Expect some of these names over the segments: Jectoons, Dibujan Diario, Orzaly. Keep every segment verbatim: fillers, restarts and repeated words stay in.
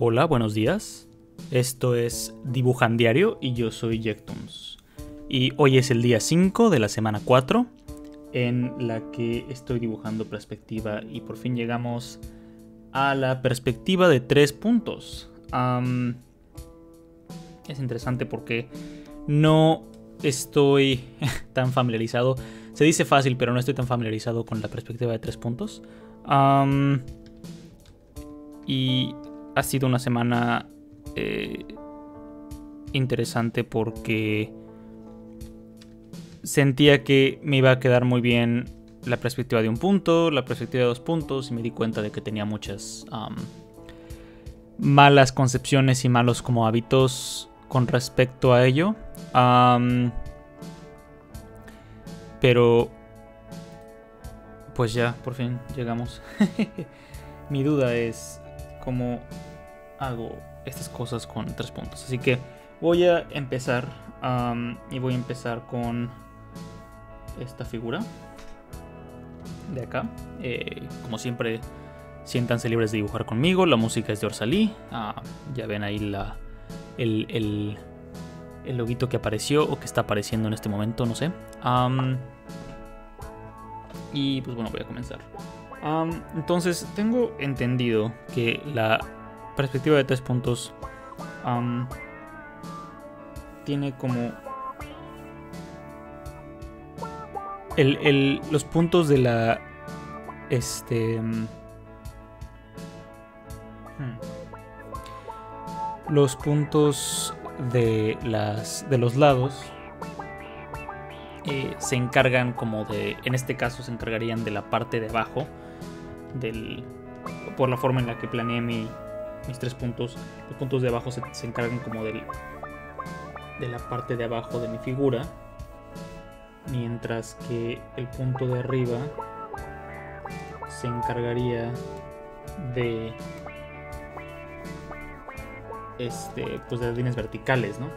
Hola, buenos días. Esto es Dibujan Diario y yo soy Jectoons. Y hoy es el día cinco de la semana cuatro, en la que estoy dibujando perspectiva y por fin llegamos a la perspectiva de tres puntos. Um, es interesante porque no estoy tan familiarizado. Se dice fácil, pero no estoy tan familiarizado con la perspectiva de tres puntos. Um, y ha sido una semana eh, interesante porque sentía que me iba a quedar muy bien la perspectiva de un punto, la perspectiva de dos puntos, y me di cuenta de que tenía muchas um, malas concepciones y malos como hábitos con respecto a ello. Um, pero pues ya, por fin llegamos. Mi duda es cómo hago estas cosas con tres puntos. Así que voy a empezar um, y voy a empezar con esta figura de acá. Eh, como siempre, siéntanse libres de dibujar conmigo. La música es de Orzaly. Ah, ya ven ahí la, el, el, el loguito que apareció o que está apareciendo en este momento, no sé. Um, y pues bueno, voy a comenzar. Um, entonces, tengo entendido que la perspectiva de tres puntos um, tiene como el, el, los puntos de la este hmm, los puntos de las de los lados eh, se encargan como de, en este caso se encargarían de la parte de abajo del, por la forma en la que planeé mi, mis tres puntos. Los puntos de abajo se, se encargan como del, de la parte de abajo de mi figura, mientras que el punto de arriba se encargaría de este, pues de las líneas verticales, ¿no?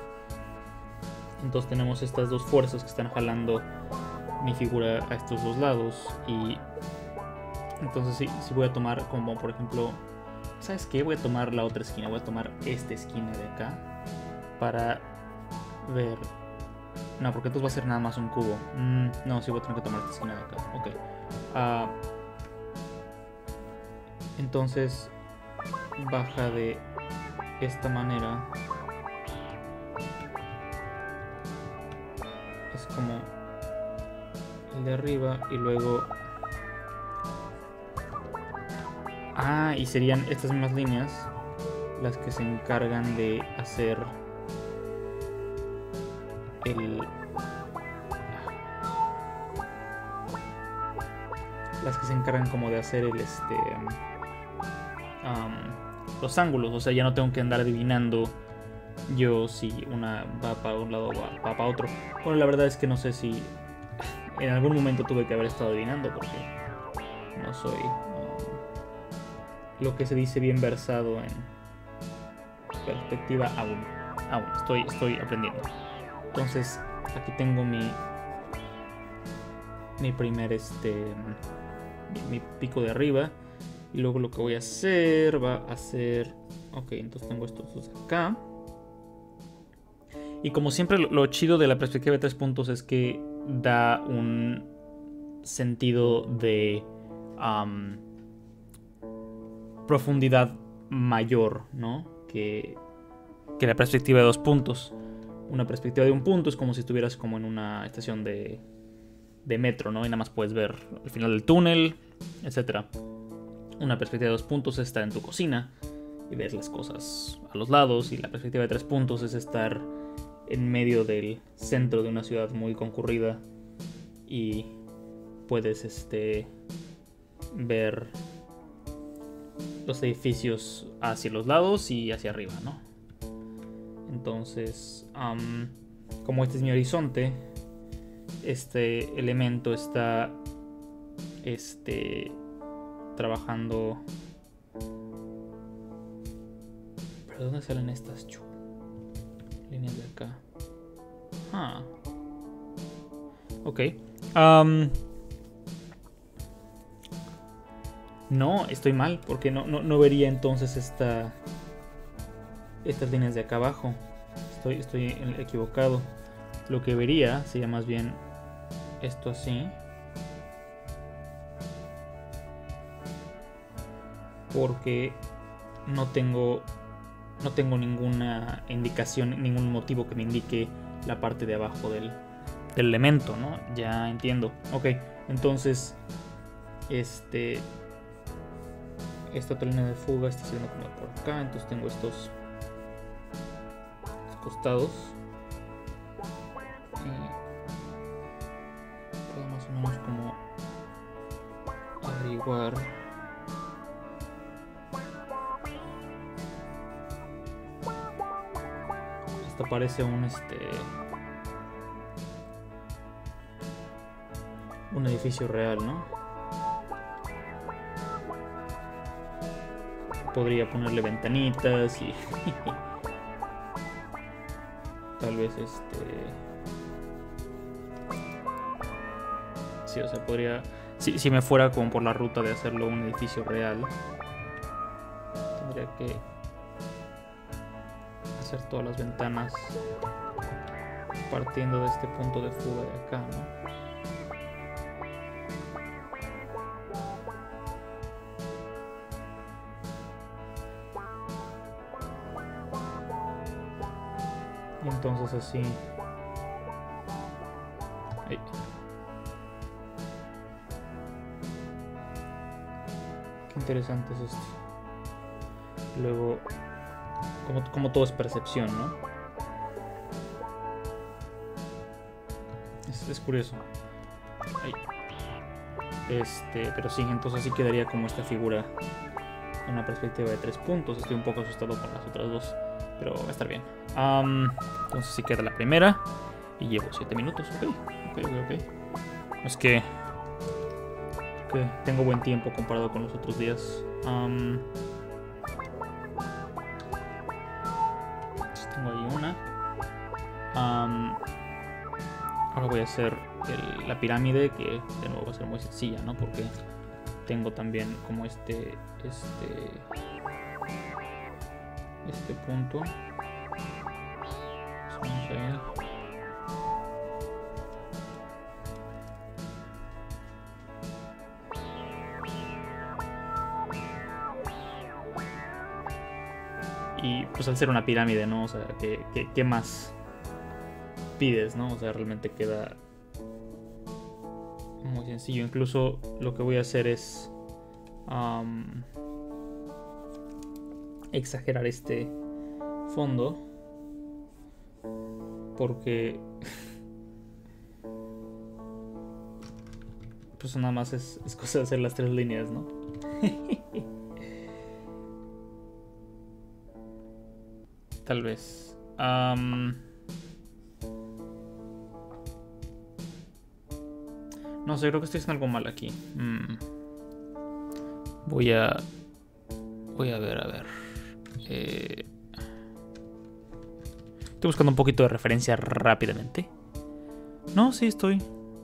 Entonces tenemos estas dos fuerzas que están jalando mi figura a estos dos lados. Y entonces sí, sí voy a tomar como, por ejemplo, ¿sabes qué? Voy a tomar la otra esquina, voy a tomar esta esquina de acá para ver. No, porque entonces va a ser nada más un cubo. Mm, no, sí voy a tener que tomar esta esquina de acá. Ok. Uh, entonces baja de esta manera. Es como el de arriba y luego... Ah, y serían estas mismas líneas las que se encargan de hacer... El... las que se encargan como de hacer el este um, los ángulos. O sea, ya no tengo que andar adivinando yo si una va para un lado o va, va para otro. Bueno, la verdad es que no sé si en algún momento tuve que haber estado adivinando, porque no soy um, lo que se dice bien versado en perspectiva aún. Aún estoy, estoy aprendiendo. Entonces, aquí tengo mi, mi primer, este, mi pico de arriba. Y luego lo que voy a hacer va a ser... Ok, entonces tengo estos dos acá. Y como siempre, lo chido de la perspectiva de tres puntos es que da un sentido de um, profundidad mayor, ¿no? Que, que la perspectiva de dos puntos. Una perspectiva de un punto es como si estuvieras como en una estación de, de metro, ¿no? Y nada más puedes ver el final del túnel, etcétera. Una perspectiva de dos puntos es estar en tu cocina y ver las cosas a los lados. Y la perspectiva de tres puntos es estar en medio del centro de una ciudad muy concurrida y puedes este, ver los edificios hacia los lados y hacia arriba, ¿no? Entonces, um, como este es mi horizonte, este elemento está este, trabajando... ¿Pero dónde salen estas chu? líneas de acá? Ah. Ok. Um, no, estoy mal, porque no, no, no vería entonces esta... estas líneas de acá abajo. Estoy, estoy equivocado. Lo que vería sería más bien esto así. Porque no tengo, no tengo ninguna indicación, ningún motivo que me indique la parte de abajo del, del elemento, ¿no? Ya entiendo. Ok, entonces este, esta otra línea de fuga está saliendo como por acá. Entonces tengo estos, estos costados. Y puedo más o menos como averiguar. Parece un este un edificio real, ¿no? Podría ponerle ventanitas y tal vez este sí, o sea, podría, si, si me fuera como por la ruta de hacerlo un edificio real, tendría que hacer todas las ventanas partiendo de este punto de fuga de acá, ¿no? Y entonces así. Ahí. Qué interesante es esto. Luego, Como, como todo es percepción, ¿no? Es, es curioso. Ay. Este, pero sí, entonces sí quedaría como esta figura en una perspectiva de tres puntos. Estoy un poco asustado con las otras dos, pero va a estar bien. Um, entonces sí queda la primera y llevo siete minutos. Ok, ok, ok. Es que, que tengo buen tiempo comparado con los otros días. Um, Um, ahora voy a hacer el, la pirámide, que de nuevo va a ser muy sencilla, ¿no? Porque tengo también como este este este punto. Vamos a ver. Y pues al ser una pirámide, ¿no? O sea, ¿qué, qué, qué más pides, ¿no? O sea, realmente queda muy sencillo. Incluso lo que voy a hacer es um, exagerar este fondo, porque pues nada más es, es cosa de hacer las tres líneas, ¿no? Tal vez. Um, No sé, creo que estoy haciendo algo mal aquí. Mm. Voy a... Voy a ver, a ver. Eh... Estoy buscando un poquito de referencia rápidamente. No, sí, estoy.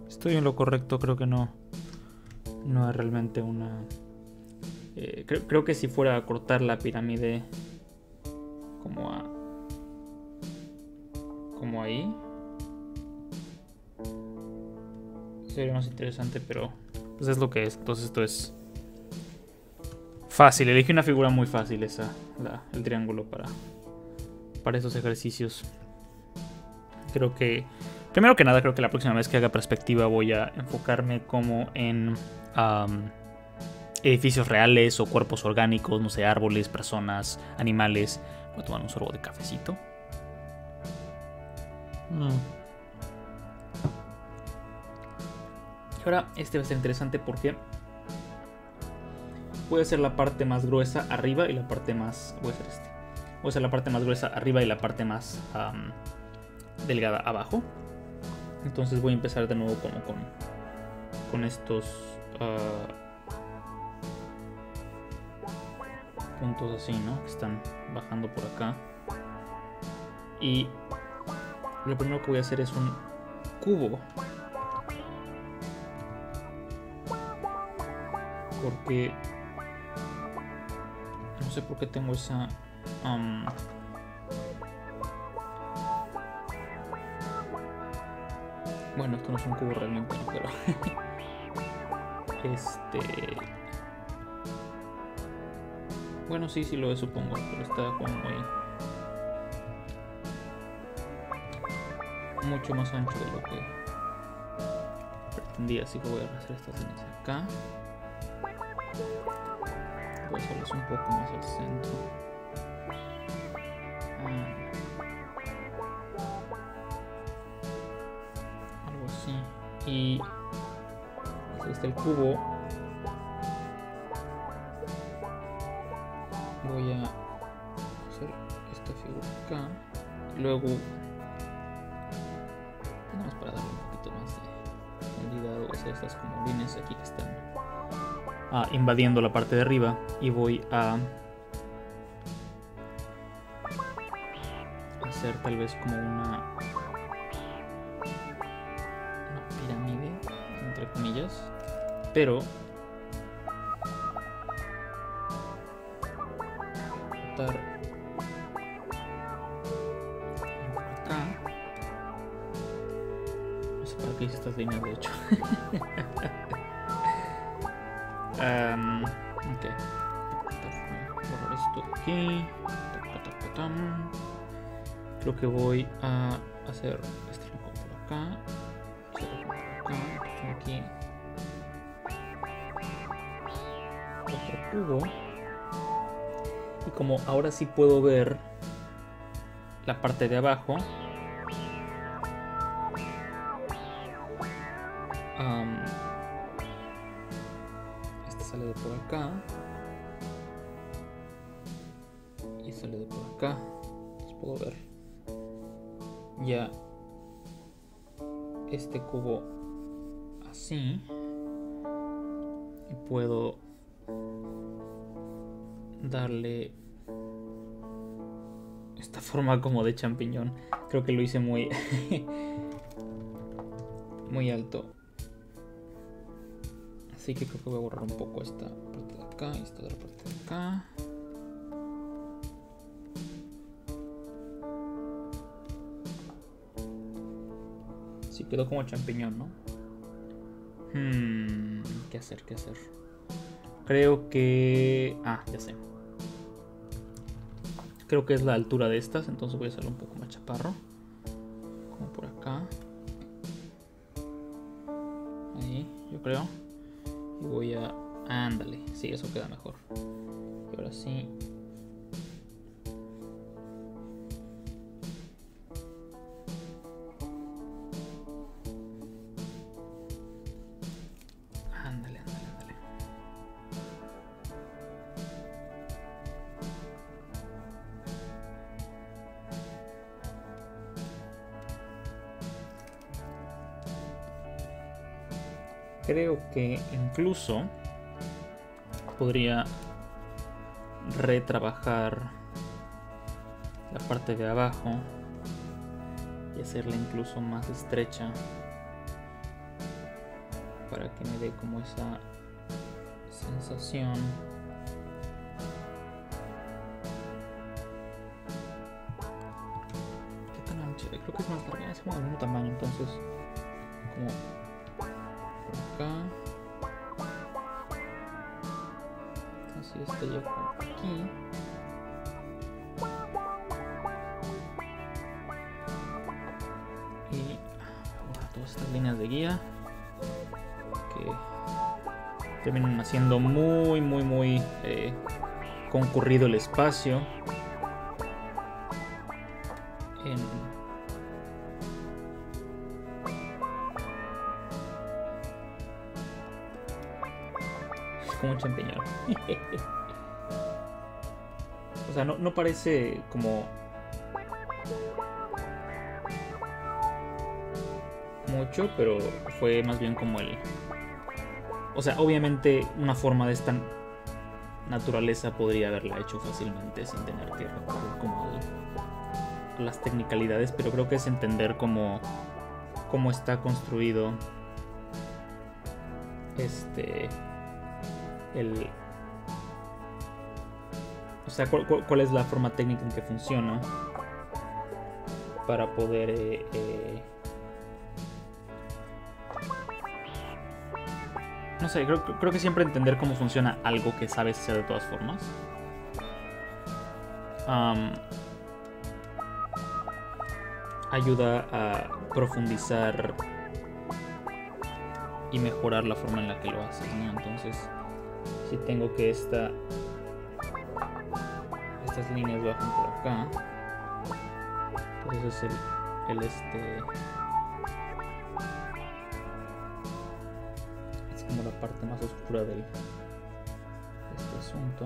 Estoy en lo correcto. Creo que no. No es realmente una... Eh, creo, creo que si fuera a cortar la pirámide... Como a... Como ahí... Sería más interesante, pero pues es lo que es. Entonces esto es fácil. Elegí una figura muy fácil, esa, la, el triángulo, para para esos ejercicios. Creo que primero que nada, creo que la próxima vez que haga perspectiva voy a enfocarme como en um, edificios reales o cuerpos orgánicos, no sé, árboles, personas, animales. Voy a tomar un sorbo de cafecito. Mm. Ahora este va a ser interesante porque voy a hacer la parte más gruesa arriba y la parte más... Voy a hacer este. Voy a hacer la parte más gruesa arriba y la parte más um, delgada abajo. Entonces voy a empezar de nuevo como con, con estos uh, puntos así, ¿no? Que están bajando por acá. Y lo primero que voy a hacer es un cubo. Porque no sé por qué tengo esa um, Bueno, esto no es un cubo realmente, pero... este... Bueno, sí, sí lo es, supongo, pero está como muy... mucho más ancho de lo que pretendía, así que voy a hacer estas líneas acá. Voy a hacerlas un poco más al centro. Ah. Y aquí está el cubo. Voy a hacer esta figura acá. Luego, nada más para darle un poquito más de profundidad, voy a hacer estas como líneas aquí que están ah, invadiendo la parte de arriba. Y voy a hacer tal vez como una... comillas, pero cortar acá. No sé para qué hice estas líneas, de hecho. um, ok, voy a borrar esto de aquí. Creo que voy a hacer este logo por acá. Aquí otro cubo, y como ahora sí puedo ver la parte de abajo, um, este sale de por acá y sale de por acá. Los puedo ver ya. Este cubo así, y puedo darle esta forma como de champiñón. Creo que lo hice muy muy alto, así que creo que voy a borrar un poco esta parte de acá y esta otra parte de acá. Sí, quedó como champiñón, ¿no? Hmm, ¿qué hacer? ¿Qué hacer? Creo que... Ah, ya sé. Creo que es la altura de estas, entonces voy a hacerlo un poco más chaparro. Como por acá. Ahí, yo creo. Y voy a... Ándale, sí, eso queda mejor. Y ahora sí... Creo que incluso podría retrabajar la parte de abajo y hacerla incluso más estrecha para que me dé como esa sensación. ¿Qué tan ancho? Creo que es más larga, es como del mismo tamaño, entonces como... Así está ya por aquí. Y ahora todas estas líneas de guía que terminan haciendo muy, muy, muy eh, concurrido el espacio en... como un champiñón. O sea, no, no parece como mucho, pero fue más bien como el... O sea, obviamente una forma de esta naturaleza podría haberla hecho fácilmente sin tener que recurrir como el... las tecnicalidades, pero creo que es entender cómo, cómo está construido este... El, o sea, cuál, cuál, cuál es la forma técnica en que funciona para poder eh, eh, no sé, creo, creo que siempre entender cómo funciona algo que sabes hacer de todas formas. Um, ayuda a profundizar y mejorar la forma en la que lo haces, ¿no? Entonces, si tengo que esta, estas líneas bajan por acá, pues ese es el, el este... es como la parte más oscura del, de este asunto.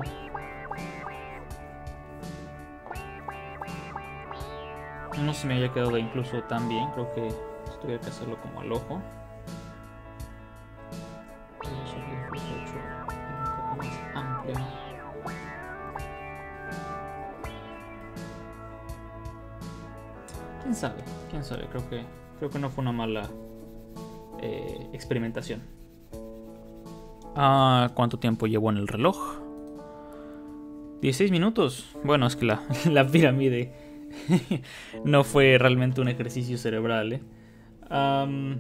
No se me haya quedado incluso tan bien, creo que tuviera que hacerlo como al ojo. ¿Quién sabe? ¿Quién sabe? Creo que, creo que no fue una mala eh, experimentación. Ah, ¿cuánto tiempo llevo en el reloj? dieciséis minutos. Bueno, es que la, la pirámide no fue realmente un ejercicio cerebral, ¿eh? Um,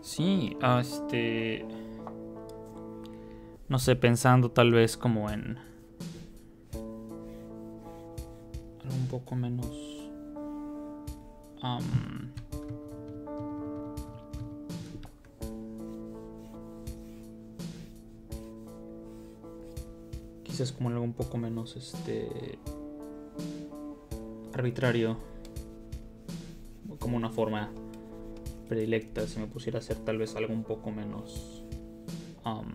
sí, este... no sé, pensando tal vez como en... algo un poco menos... Um, quizás como algo un poco menos este... arbitrario. Como una forma predilecta, si me pusiera a hacer tal vez algo un poco menos... Um,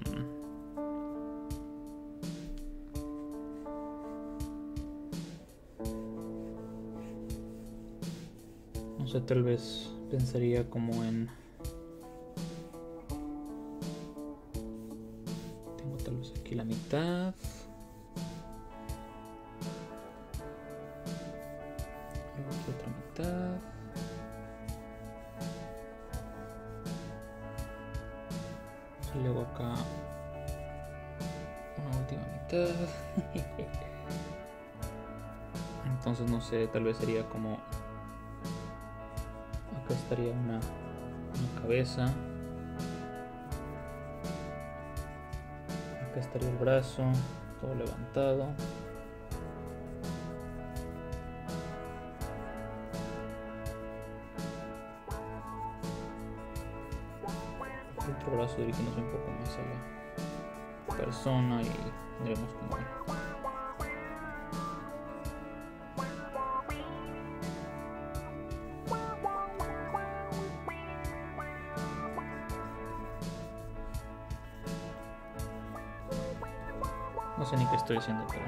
tal vez pensaría como en... tengo tal vez aquí la mitad. Luego aquí otra mitad. Y luego acá una última mitad. Entonces no sé, tal vez sería como... acá estaría una, una cabeza. Acá estaría el brazo, todo levantado. El otro brazo dirigiéndose un poco más a la persona y tendremos como... no sé ni qué estoy haciendo, pero...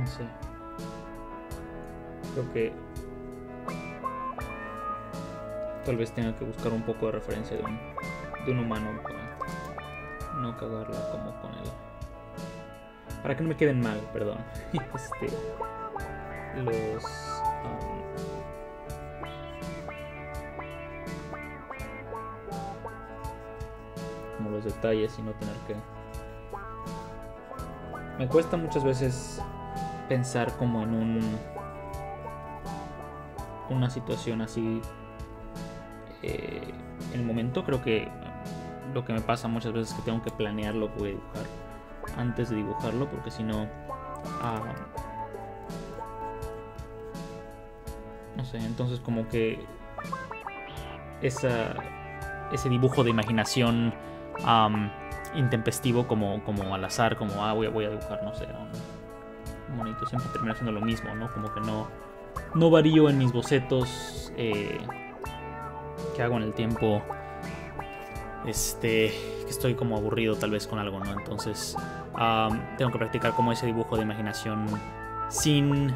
no sé. Creo que... tal vez tenga que buscar un poco de referencia de un, de un humano para no cagarla como con él. Para que no me queden mal, perdón. Este... los... Um, los detalles y no tener que... me cuesta muchas veces pensar como en un... una situación así eh, en el momento. Creo que lo que me pasa muchas veces es que tengo que planear lo que voy a dibujar antes de dibujarlo, porque si no... ah, no sé, entonces como que esa, ese dibujo de imaginación Um, intempestivo, como, como al azar, como ah, voy a, voy a dibujar, no sé, un monito, siempre termino haciendo lo mismo, ¿no? Como que no, no varío en mis bocetos eh, que hago en el tiempo, este, que estoy como aburrido tal vez con algo, ¿no? Entonces um, tengo que practicar como ese dibujo de imaginación sin,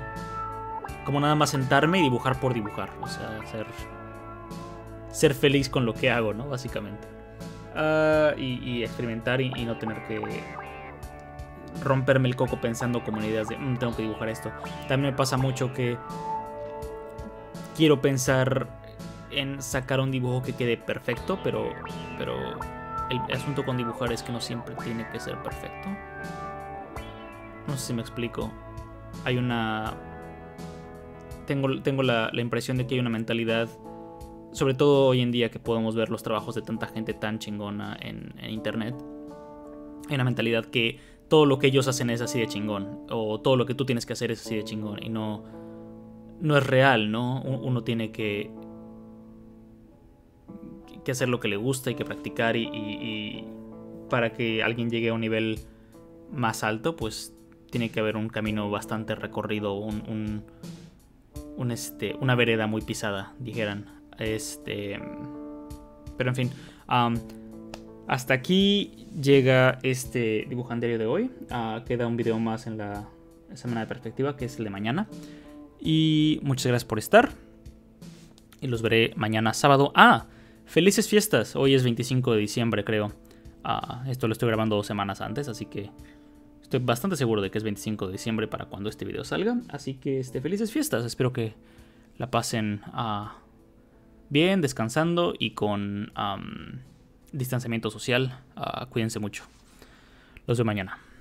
como nada más sentarme y dibujar por dibujar, o sea, ser, ser feliz con lo que hago, ¿no? Básicamente. Uh, y, y experimentar y, y no tener que romperme el coco pensando como en ideas de mmm, tengo que dibujar esto. También me pasa mucho que quiero pensar en sacar un dibujo que quede perfecto, pero, pero el asunto con dibujar es que no siempre tiene que ser perfecto. No sé si me explico. Hay una tengo, tengo la, la impresión de que hay una mentalidad, sobre todo hoy en día que podemos ver los trabajos de tanta gente tan chingona en, en internet, hay una mentalidad que todo lo que ellos hacen es así de chingón, o todo lo que tú tienes que hacer es así de chingón, y no, no es real, ¿no? Uno tiene que, que hacer lo que le gusta y que practicar, y, y, y para que alguien llegue a un nivel más alto, pues tiene que haber un camino bastante recorrido, un, un, un este, una vereda muy pisada, dijeran. Este, pero en fin, um, hasta aquí llega este Dibujan Diario de hoy. Uh, queda un video más en la semana de perspectiva, que es el de mañana. Y muchas gracias por estar. Y los veré mañana sábado. ¡Ah! ¡Felices fiestas! Hoy es veinticinco de diciembre, creo. Uh, esto lo estoy grabando dos semanas antes, así que estoy bastante seguro de que es veinticinco de diciembre para cuando este video salga. Así que este, felices fiestas. Espero que la pasen uh, bien, descansando y con um, distanciamiento social. Uh, cuídense mucho. Los veo mañana.